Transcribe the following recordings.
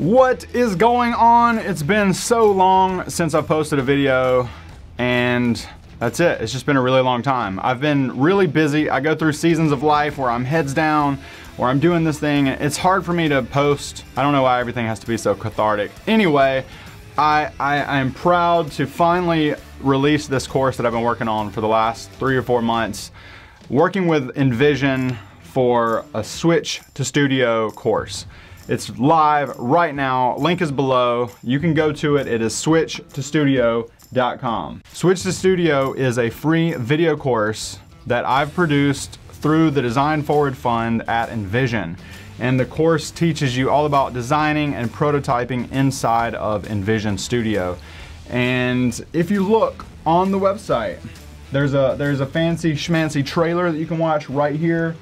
What is going on? It's been so long since I've posted a video, and that's it. It's just been a really long time. I've been really busy. I go through seasons of life where I'm heads down, where I'm doing this thing. It's hard for me to post. I don't know why everything has to be so cathartic. Anyway, I am proud to finally release this course that I've been working on for the last 3 or 4 months, working with InVision for a Switch to Studio course. It's live right now. Link is below. You can go to it. It is switchtostudio.com. Switch to Studio is a free video course that I've produced through the Design Forward Fund at InVision. And the course teaches you all about designing and prototyping inside of InVision Studio. And if you look on the website, there's a fancy schmancy trailer that you can watch right here.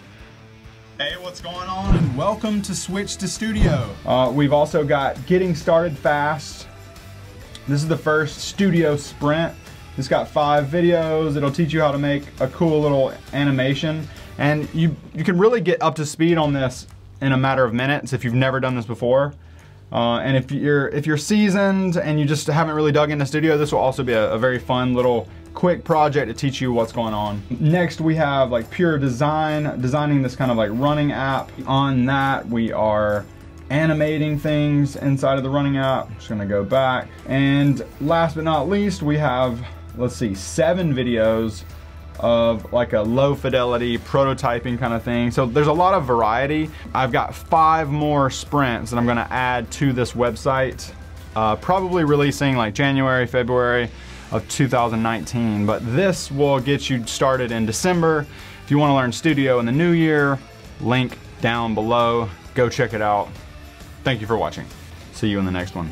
Hey, what's going on? And welcome to Switch to Studio. We've also got Getting Started Fast. This is the first studio sprint. It's got 5 videos. It'll teach you how to make a cool little animation. And you can really get up to speed on this in a matter of minutes if you've never done this before. And if you're seasoned and you just haven't really dug into Studio, this will also be a very fun little quick project to teach you what's going on. Next we have like pure design, designing this kind of like running app. On that we are animating things inside of the running app. Just gonna go back. And last but not least we have, let's see, 7 videos of like a low fidelity prototyping kind of thing. So there's a lot of variety. I've got 5 more sprints that I'm gonna add to this website, probably releasing like January, February of 2019, but this will get you started in December. If you want to learn Studio in the new year, link down below. Go check it out. Thank you for watching. See you in the next one.